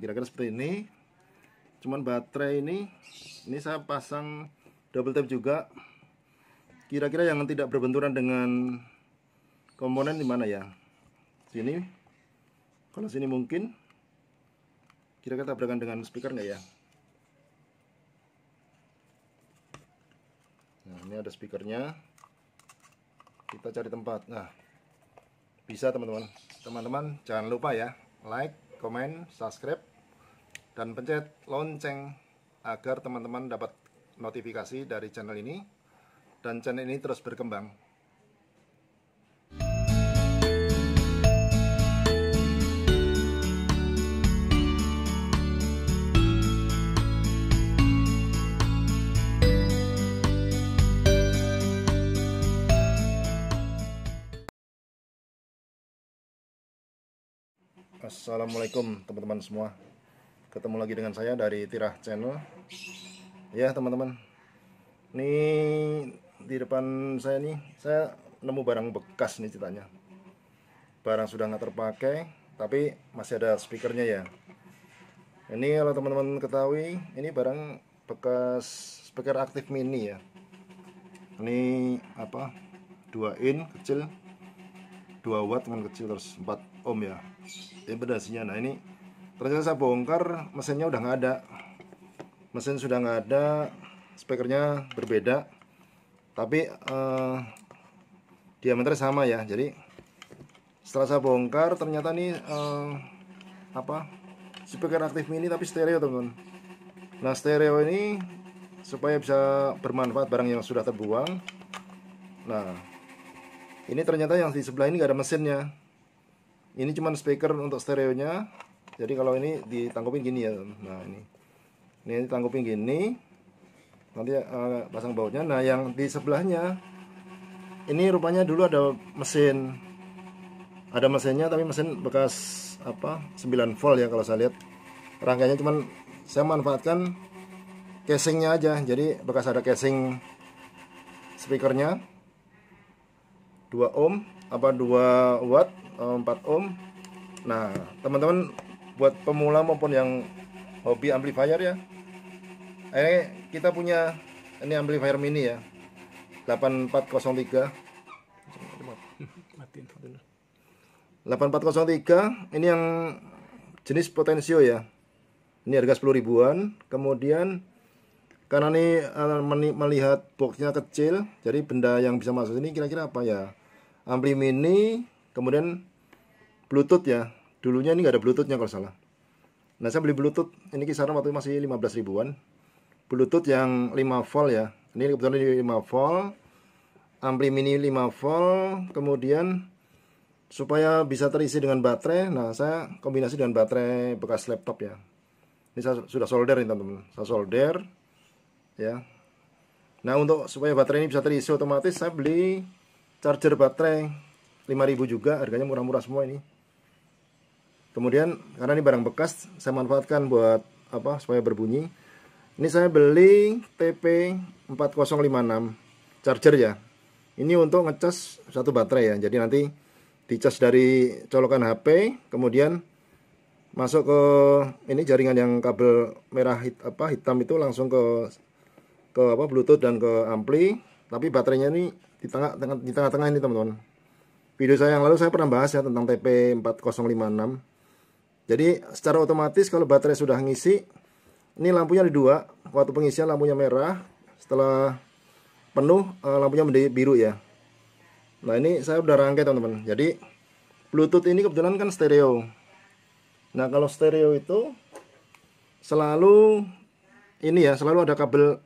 kira-kira seperti ini. Cuman baterai ini saya pasang double tap juga. Kira-kira yang tidak berbenturan dengan komponen di mana ya? Sini. Kalau sini mungkin kira-kira tabrakan dengan speaker nggak ya? Nah, ini ada speakernya. Kita cari tempat. Nah, bisa teman-teman. Teman-teman jangan lupa ya, like, comment, subscribe, dan pencet lonceng agar teman-teman dapat notifikasi dari channel ini, dan channel ini terus berkembang. Assalamualaikum teman-teman semua. Ketemu lagi dengan saya dari Tirah Channel. Ya teman-teman, ini di depan saya nih, saya nemu barang bekas nih ceritanya. Barang sudah nggak terpakai, tapi masih ada speakernya ya. Ini kalau teman-teman ketahui, ini barang bekas speaker aktif mini ya. Ini apa, 2 in kecil, 2 watt teman, kecil, terus 4 ohm ya impedasinya. Nah ini ternyata saya bongkar, mesinnya udah nggak ada. Mesin sudah nggak ada, speakernya berbeda, tapi diameternya sama ya. Jadi setelah saya bongkar, ternyata nih apa, speaker aktif mini tapi stereo teman-teman. Nah stereo ini supaya bisa bermanfaat barang yang sudah terbuang. Nah ini ternyata yang di sebelah ini nggak ada mesinnya. Ini cuma speaker untuk stereonya. Jadi kalau ini ditanggupin gini ya. Nah ini ditanggupin gini. Nanti pasang bautnya. Nah yang di sebelahnya ini rupanya dulu ada mesin. Ada mesinnya, tapi mesin bekas apa, 9 volt ya kalau saya lihat. Rangkaiannya cuman saya manfaatkan casingnya aja. Jadi bekas ada casing speakernya 2 ohm apa 2 watt 4 ohm. Nah teman-teman buat pemula maupun yang hobi amplifier ya, ini kita punya ini amplifier mini ya, 8403. Ini yang jenis potensio ya. Ini harga 10 ribuan. Kemudian karena ini melihat boxnya kecil, jadi benda yang bisa masuk ini kira-kira apa ya, ampli mini, kemudian Bluetooth ya. Dulunya ini nggak ada Bluetoothnya kalau salah. Nah saya beli Bluetooth, ini kisaran waktu masih 15 ribuan. Bluetooth yang 5 volt ya. Ini kebetulan ini 5 volt. Ampli mini 5 volt. Kemudian supaya bisa terisi dengan baterai, nah saya kombinasi dengan baterai bekas laptop ya. Ini saya sudah solder nih teman-teman. Saya solder ya. Nah untuk supaya baterai ini bisa terisi otomatis, saya beli charger baterai 5.000 juga, harganya murah-murah semua ini. Kemudian karena ini barang bekas, saya manfaatkan buat apa, supaya berbunyi. Ini saya beli TP4056 charger ya. Ini untuk ngecas satu baterai ya. Jadi nanti dicas dari colokan HP, kemudian masuk ke ini jaringan yang kabel merah hitam itu langsung ke apa, Bluetooth dan ke ampli. Tapi baterainya ini di tengah-tengah ini teman-teman. Video saya yang lalu saya pernah bahas ya tentang TP4056. Jadi secara otomatis kalau baterai sudah ngisi, ini lampunya ada 2. Waktu pengisian lampunya merah, setelah penuh lampunya menjadi biru ya. Nah ini saya udah rangkai teman-teman. Jadi Bluetooth ini kebetulan kan stereo. Nah kalau stereo itu selalu ini ya, selalu ada kabel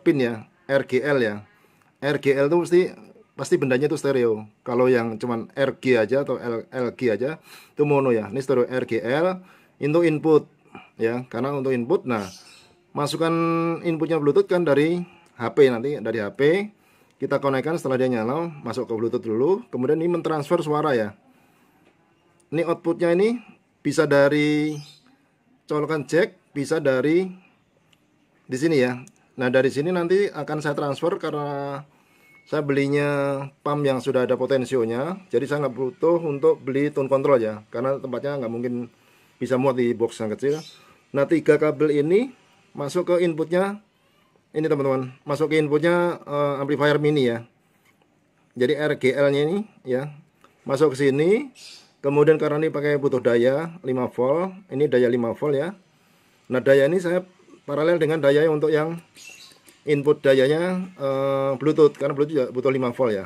pin ya, RGL ya. RGL itu pasti bendanya itu stereo. Kalau yang cuman RG aja atau LG aja itu mono ya. Ini stereo RGL untuk input ya, karena untuk input. Nah masukkan inputnya Bluetooth kan dari HP, nanti dari HP kita konekkan, setelah dia nyala masuk ke Bluetooth dulu, kemudian ini mentransfer suara ya. Ini outputnya ini bisa dari colokan jack, bisa dari di sini ya. Nah dari sini nanti akan saya transfer, karena saya belinya PAM yang sudah ada potensionya. Jadi saya nggak butuh untuk beli tone control ya, karena tempatnya nggak mungkin bisa muat di box yang kecil. Nah, 3 kabel ini masuk ke inputnya. Ini teman-teman, masuk ke inputnya amplifier mini ya. Jadi RGL-nya ini ya, masuk ke sini. Kemudian karena ini pakai butuh daya 5 volt, ini daya 5 volt ya. Nah, daya ini saya paralel dengan daya untuk yang input dayanya Bluetooth, karena Bluetooth juga butuh 5 volt ya.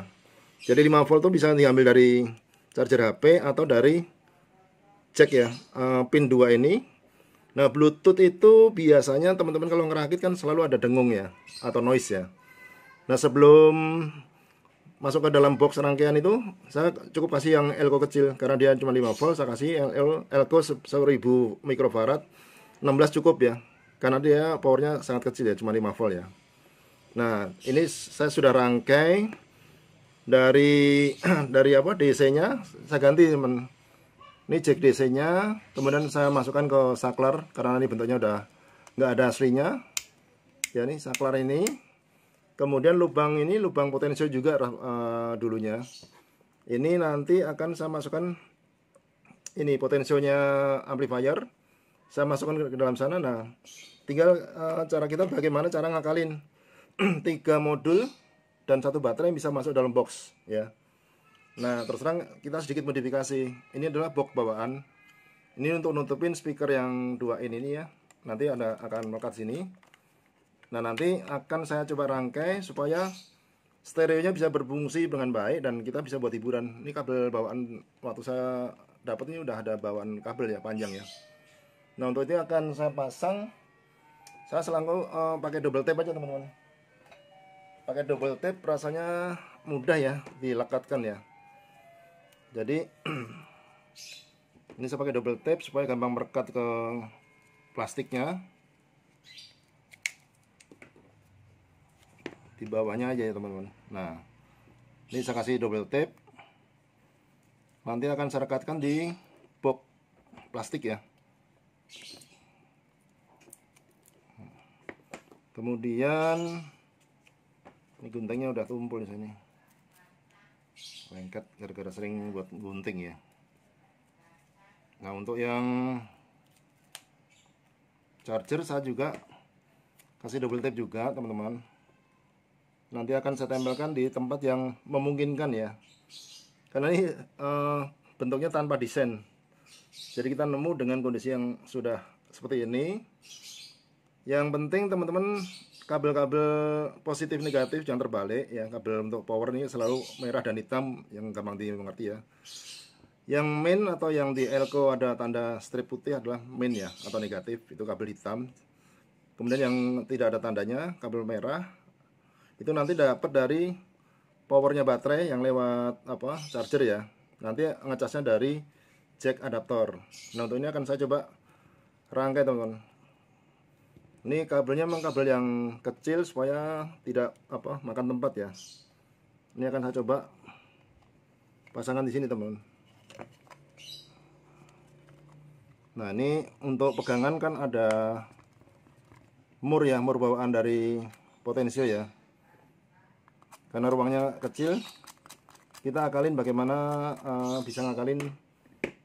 Jadi 5 volt itu bisa diambil dari charger HP atau dari jack ya, pin 2 ini. Nah, Bluetooth itu biasanya teman-teman kalau ngerakit kan selalu ada dengung ya, atau noise ya. Nah, sebelum masuk ke dalam box rangkaian itu, saya cukup kasih yang elko kecil, karena dia cuma 5 volt, saya kasih yang elko 1000 mikrofarad, 16 cukup ya, karena dia powernya sangat kecil ya, cuma 5 volt ya. Nah, ini saya sudah rangkai dari apa, DC-nya, saya ganti teman. Ini jack DC-nya, kemudian saya masukkan ke saklar, karena ini bentuknya udah nggak ada aslinya. Ya, ini saklar ini. Kemudian lubang ini, lubang potensio juga dulunya. Ini nanti akan saya masukkan, ini potensionya amplifier. Saya masukkan ke dalam sana. Nah, tinggal cara kita bagaimana cara ngakalin 3 modul dan 1 baterai yang bisa masuk dalam box, ya. Nah, terus terang kita sedikit modifikasi. Ini adalah box bawaan. Ini untuk nutupin speaker yang 2 ini ya. Nanti akan melekat sini. Nah, nanti akan saya coba rangkai supaya stereonya bisa berfungsi dengan baik dan kita bisa buat hiburan. Ini kabel bawaan, waktu saya dapat ini udah ada bawaan kabel ya, panjang ya. Nah, untuk itu akan saya pasang. Saya selalu pakai double tape aja teman-teman. Pakai double tape rasanya mudah ya dilekatkan ya. Jadi ini saya pakai double tape supaya gampang merekat ke plastiknya. Di bawahnya aja ya teman-teman. Nah, ini saya kasih double tape. Nanti akan saya rekatkan di box plastik ya. Kemudian ini gentengnya udah tumpul di sini. Lengket gara-gara sering buat gunting ya. Nah, untuk yang charger saya juga kasih double tape juga teman-teman. Nanti akan saya tempelkan di tempat yang memungkinkan ya, karena ini bentuknya tanpa desain. Jadi kita nemu dengan kondisi yang sudah seperti ini. Yang penting teman-teman, kabel-kabel positif negatif jangan terbalik ya. Kabel untuk power ini selalu merah dan hitam, yang gampang dimengerti ya. Yang main atau yang di elko ada tanda strip putih adalah main ya, atau negatif, itu kabel hitam. Kemudian yang tidak ada tandanya, kabel merah, itu nanti dapat dari powernya baterai yang lewat apa, charger ya. Nanti ngecasnya dari jack adaptor. Nah, untuk ini akan saya coba rangkai teman-teman. Ini kabelnya memang kabel yang kecil supaya tidak apa, makan tempat ya. Ini akan saya coba pasangkan di sini teman. Nah, ini untuk pegangan kan ada mur ya, mur bawaan dari potensio ya. Karena ruangnya kecil, kita akalin bagaimana bisa ngakalin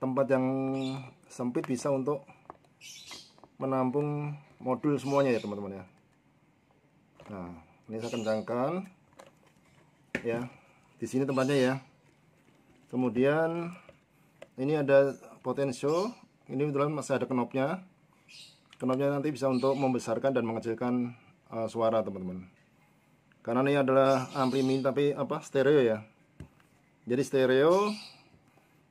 tempat yang sempit bisa untuk menampung modul semuanya ya teman-teman ya. Nah, ini saya kencangkan ya, di sini tempatnya ya. Kemudian ini ada potensio, ini kebetulan masih ada knobnya. Knobnya nanti bisa untuk membesarkan dan mengecilkan suara teman-teman. Karena ini adalah ampli mini tapi apa, stereo ya. Jadi stereo,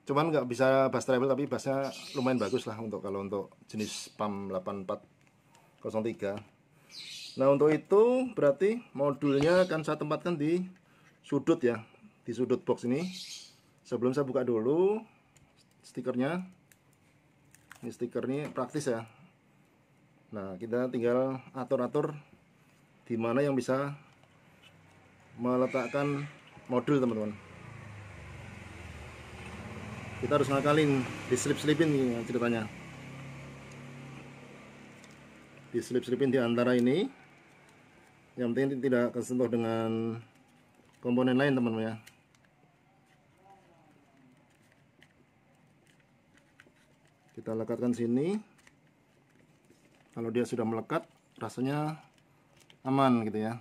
cuman nggak bisa bass treble, tapi bassnya lumayan bagus lah untuk kalau untuk jenis PAM 8403. Nah, untuk itu berarti modulnya akan saya tempatkan di sudut ya, di sudut box ini. Sebelum saya buka dulu stikernya. Ini stiker ini praktis ya. Nah, kita tinggal atur-atur di mana yang bisa meletakkan modul teman-teman. Kita harus ngakalin, diselip-selipin nih ceritanya. Diselip-selipin di antara ini. Yang penting tidak kesentuh dengan komponen lain teman-teman ya. kita lekatkan sini. Kalau dia sudah melekat, rasanya aman gitu ya.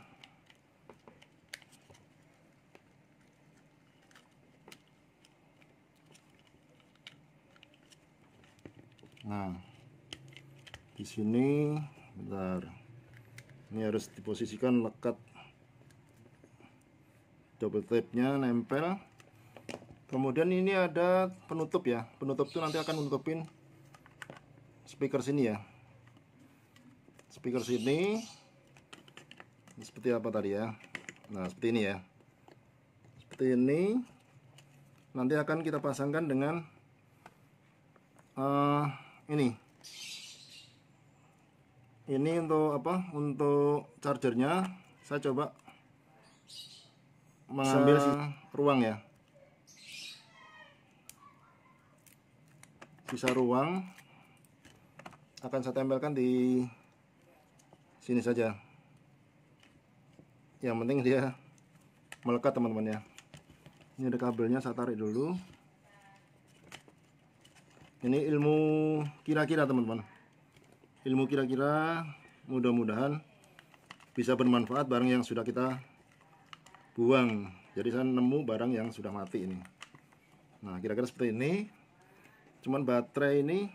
Nah, di sini bentar. Ini harus diposisikan lekat double tape-nya nempel. Kemudian ini ada penutup ya. Penutup itu nanti akan menutupin speaker sini ya. Speaker sini seperti apa tadi ya? Nah, seperti ini ya. Seperti ini. Nanti akan kita pasangkan dengan ini untuk apa? Untuk chargernya saya coba mengambil ruang ya, sisa ruang akan saya tempelkan di sini saja. Yang penting dia melekat teman-teman ya. Ini ada kabelnya, saya tarik dulu. Ini ilmu kira-kira teman-teman. Ilmu kira-kira, mudah-mudahan bisa bermanfaat barang yang sudah kita buang. Jadi saya nemu barang yang sudah mati ini. Nah, kira-kira seperti ini. Cuman baterai ini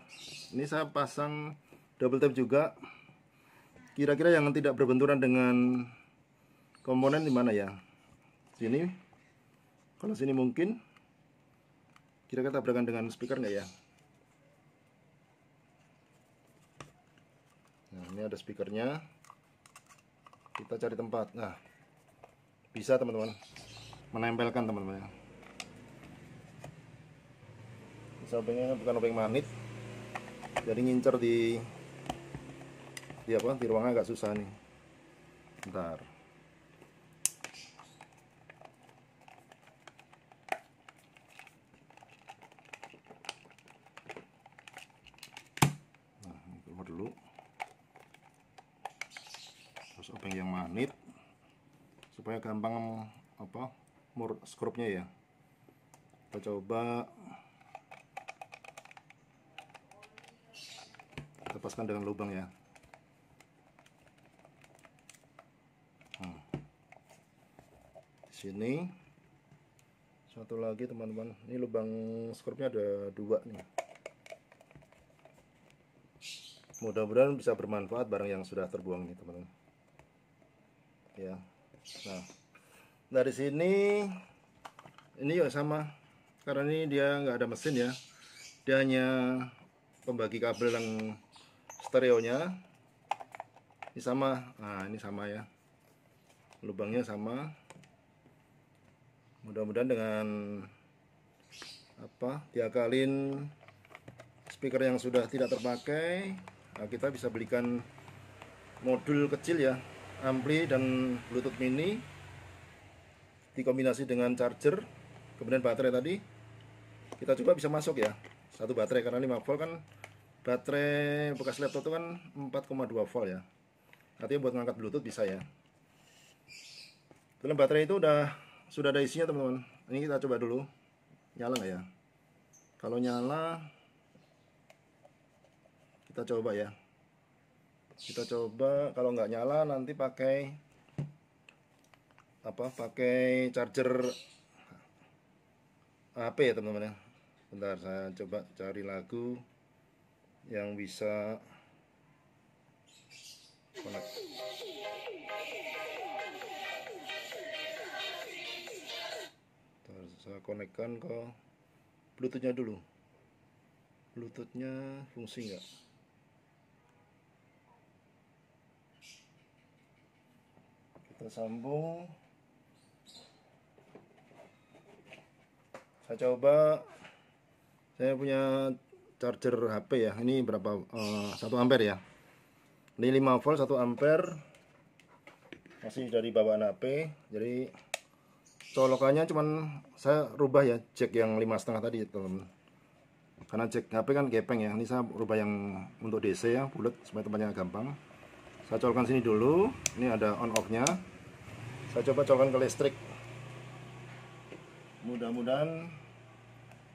saya pasang double tape juga. Kira-kira yang tidak berbenturan dengan komponen di mana ya? Sini. Kalau sini mungkin kira-kira tabrakan dengan speaker nggak ya? Nah, ini ada speakernya. Kita cari tempat. Nah, bisa teman-teman menempelkan teman-teman. Obengnya bukan obeng manit. Jadi ngincer di ruangnya agak susah nih. Bentar. Nah, ini keluar dulu. Obeng yang manit supaya gampang apa skrupnya ya. Kita coba lepaskan dengan lubang ya. Di sini satu lagi teman-teman. Ini lubang skrupnya ada dua nih. Mudah-mudahan bisa bermanfaat barang yang sudah terbuang nih teman-teman ya. Nah, dari sini ini juga sama, karena ini dia nggak ada mesin ya, dia hanya pembagi kabel yang stereonya. Ini sama, nah ini sama ya, lubangnya sama. Mudah-mudahan dengan diakalin speaker yang sudah tidak terpakai, nah kita bisa belikan modul kecil ya, ampli dan Bluetooth mini dikombinasi dengan charger, kemudian baterai tadi kita coba bisa masuk ya, satu baterai, karena 5 volt kan baterai bekas laptop itu kan 4,2 volt ya, artinya buat ngangkat Bluetooth bisa ya. Kemudian baterai itu sudah ada isinya teman-teman. Ini kita coba dulu, nyala nggak ya? Kalau nyala kita coba ya. Kita coba, kalau nggak nyala nanti pakai pakai charger HP ya teman-teman ya. Bentar, saya coba cari lagu yang bisa connect. Bentar, saya konekkan ke Bluetooth-nya dulu. Bluetooth-nya fungsi nggak? Kita sambung. Saya coba, saya punya charger HP ya, ini berapa, 1 ampere ya, ini 5 volt 1 ampere masih dari bawaan HP. Jadi colokannya cuman saya rubah ya, jack yang 5,5 tadi teman, karena jack HP kan gepeng ya, ini saya rubah yang untuk DC ya, bulat supaya tempatnya gampang. Saya colokkan sini dulu, ini ada on off-nya. Saya coba colokkan ke listrik. Mudah-mudahan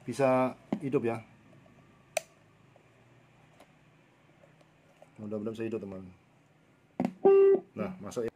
bisa hidup ya. mudah-mudahan bisa hidup teman. Nah, masuk ya.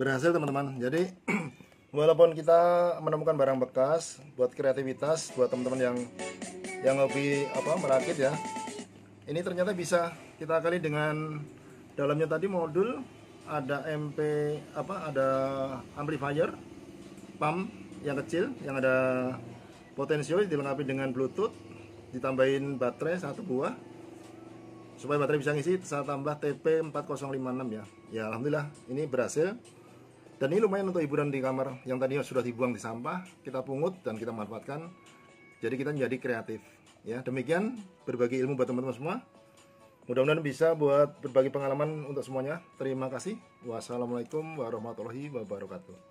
Berhasil teman-teman. Jadi walaupun kita menemukan barang bekas buat kreativitas, buat teman-teman yang hobi apa merakit ya, ini ternyata bisa kita akali dengan dalamnya tadi modul, ada ada amplifier PAM yang kecil yang ada potensio, dilengkapi dengan Bluetooth, ditambahin baterai 1 buah supaya baterai bisa ngisi. Saya tambah TP4056 ya. Ya alhamdulillah ini berhasil. Dan ini lumayan untuk hiburan di kamar yang tadinya sudah dibuang di sampah, kita pungut dan kita manfaatkan. Jadi kita menjadi kreatif. Ya, demikian berbagi ilmu buat teman-teman semua. Mudah-mudahan bisa buat berbagi pengalaman untuk semuanya. Terima kasih. Wassalamualaikum warahmatullahi wabarakatuh.